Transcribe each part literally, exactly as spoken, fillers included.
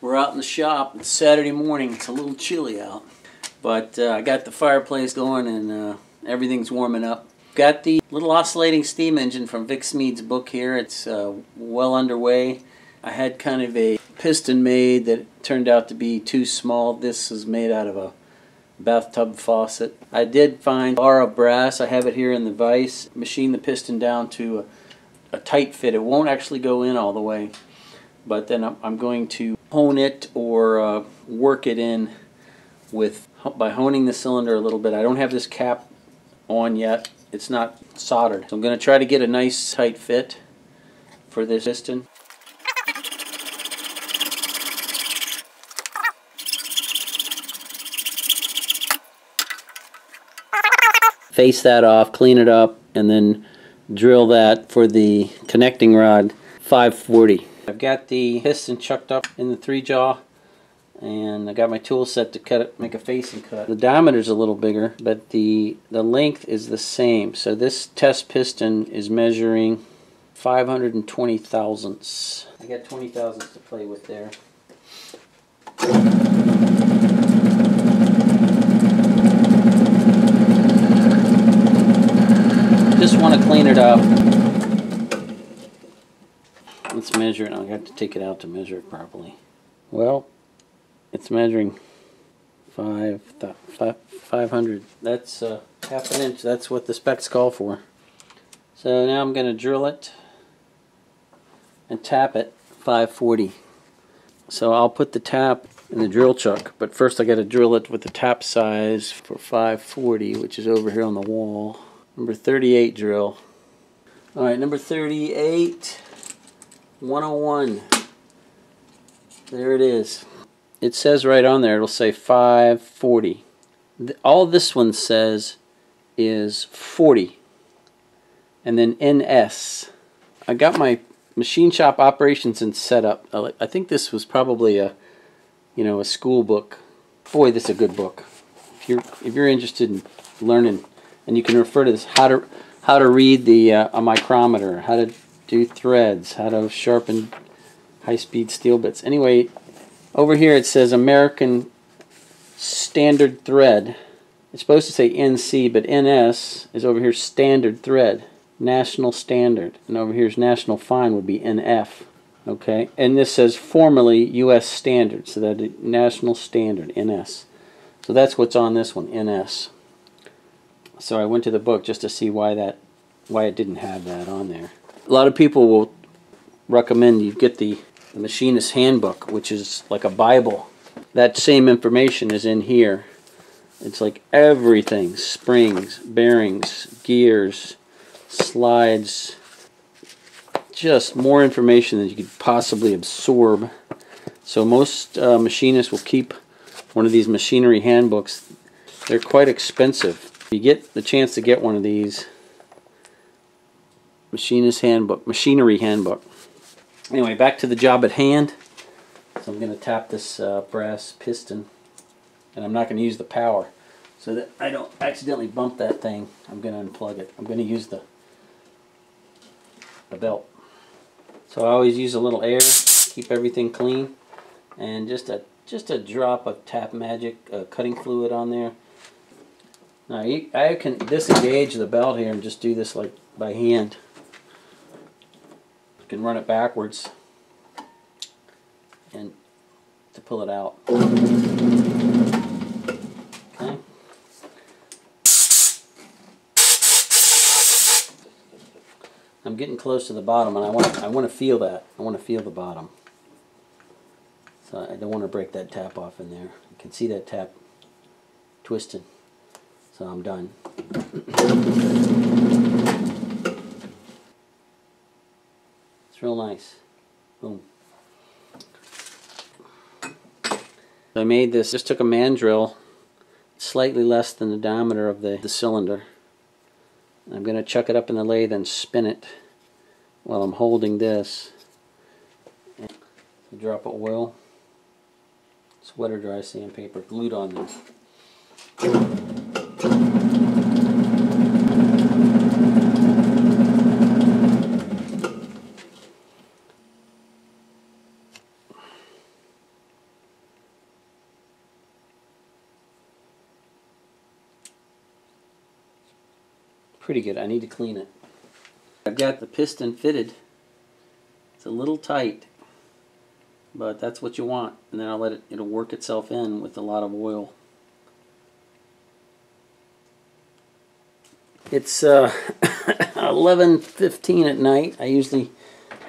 We're out in the shop. It's Saturday morning. It's a little chilly out, but uh, I got the fireplace going and uh, everything's warming up. Got the little oscillating steam engine from Vic Smeed's book here. It's uh, well underway. I had kind of a piston made that turned out to be too small. This is made out of a bathtub faucet. I did find a bar of brass. I have it here in the vise. Machine the piston down to a, a tight fit. It won't actually go in all the way, but then I'm going to hone it or uh, work it in with by honing the cylinder a little bit. I don't have this cap on yet. It's not soldered. So I'm going to try to get a nice tight fit for this piston. Face that off, clean it up, and then drill that for the connecting rod, five forty. I've got the piston chucked up in the three jaw, and I got my tool set to cut it, make a facing cut. The diameter's a little bigger, but the the length is the same. So this test piston is measuring five hundred twenty thousandths. I got twenty thousandths to play with there. Just want to clean it up. Let's measure it. I'll have to take it out to measure it properly. Well, it's measuring five, five, five hundred. That's uh, half an inch. That's what the specs call for. So now I'm going to drill it and tap it five forty. So I'll put the tap in the drill chuck, but first I got to drill it with the tap size for five forty, which is over here on the wall. Number thirty-eight drill. Alright, number thirty-eight, one oh one. There it is. It says right on there, it'll say five forty. All this one says is forty. And then N S. I got my machine shop operations and setup. I think this was probably a, you know, a school book. Boy, this is a good book. If you're, if you're interested in learning, and you can refer to this, how to how to read the uh, a micrometer, how to do threads, how to sharpen high-speed steel bits. Anyway, over here it says American Standard Thread. It's supposed to say N C, but N S is over here Standard Thread, National Standard, and over here's National Fine would be N F. Okay, and this says formerly U S Standard, so that National Standard N S. So that's what's on this one, N S. So I went to the book just to see why that, why it didn't have that on there. A lot of people will recommend you get the, the Machinist Handbook, which is like a Bible. That same information is in here. It's like everything: springs, bearings, gears, slides, just more information than you could possibly absorb. So most uh, machinists will keep one of these Machinery Handbooks. They're quite expensive. You get the chance to get one of these, Machinist Handbook, Machinery Handbook. Anyway, back to the job at hand. So I'm going to tap this uh, brass piston, and I'm not going to use the power so that I don't accidentally bump that thing. I'm going to unplug it. I'm going to use the the belt. So I always use a little air, keep everything clean, and just a just a drop of Tap Magic uh, cutting fluid on there. Now you, I can disengage the belt here and just do this like by hand. You can run it backwards and to pull it out. Okay. I'm getting close to the bottom, and I want I want to feel that. I want to feel the bottom. So I don't want to break that tap off in there. You can see that tap twisted. So I'm done. It's real nice. Boom. I made this, just took a man drill, slightly less than the diameter of the, the cylinder. I'm going to chuck it up in the lathe and spin it while I'm holding this. And drop of oil, it's wet or dry sandpaper glued on there. pretty good. I need to clean it. I've got the piston fitted. It's a little tight, but that's what you want. And then I'll let it, it'll work itself in with a lot of oil. It's uh, eleven fifteen at night. I usually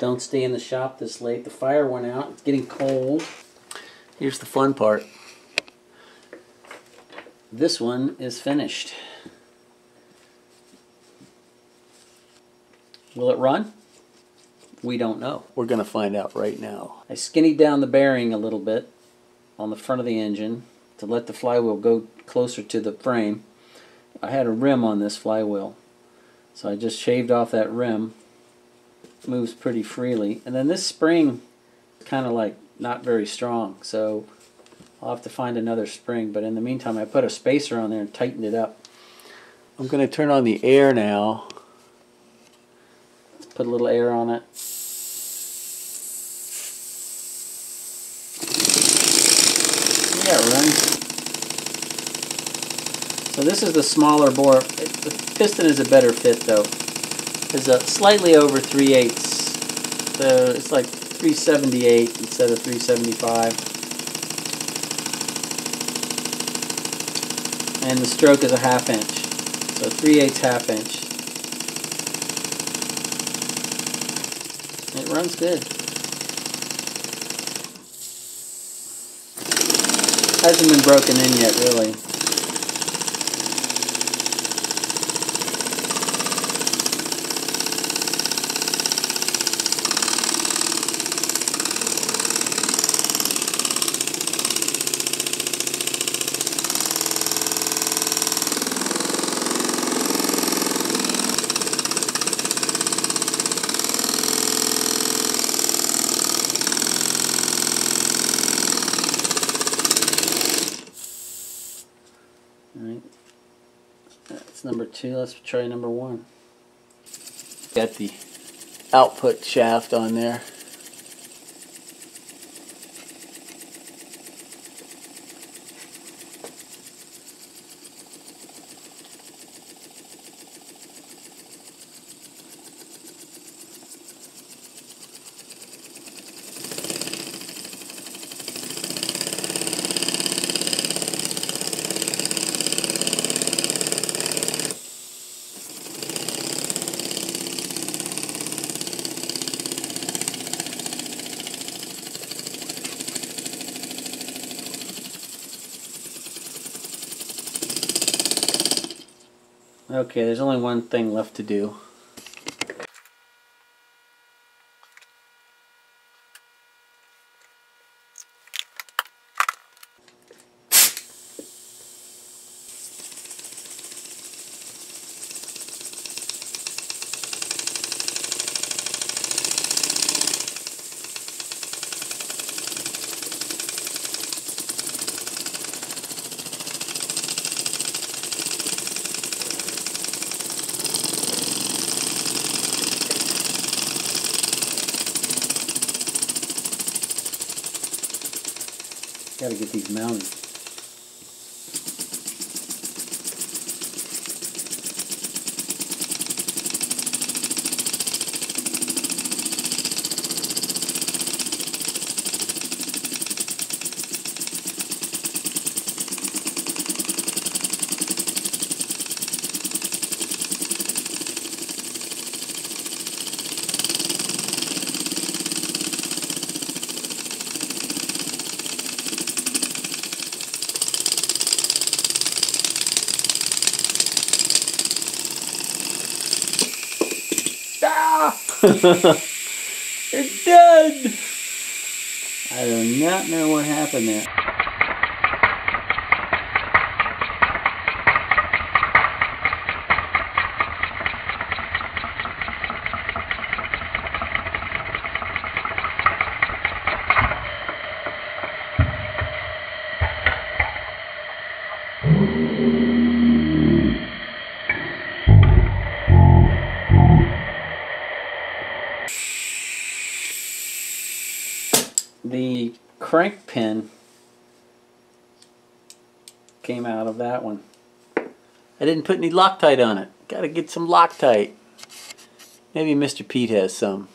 don't stay in the shop this late. The fire went out. It's getting cold. Here's the fun part. This one is finished. Will it run? We don't know. We're going to find out right now. I skinnied down the bearing a little bit on the front of the engine to let the flywheel go closer to the frame. I had a rim on this flywheel, so I just shaved off that rim. It moves pretty freely. And then this spring is kind of like not very strong, so I'll have to find another spring. But in the meantime, I put a spacer on there and tightened it up. I'm going to turn on the air now. Let's put a little air on it. Yeah, it runs. So this is the smaller bore. It, the piston is a better fit though. It's a slightly over three eighths. So it's like three seventy-eight instead of three seventy-five. And the stroke is a half inch. So three eighths half inch. It runs good. Hasn't been broken in yet really. Number two, let's try number one. Got the output shaft on there. Okay, there's only one thing left to do. Gotta get these mounted. You're dead! I do not know what happened there. The crank pin came out of that one. I didn't put any Loctite on it. Gotta get some Loctite. Maybe Mister Pete has some.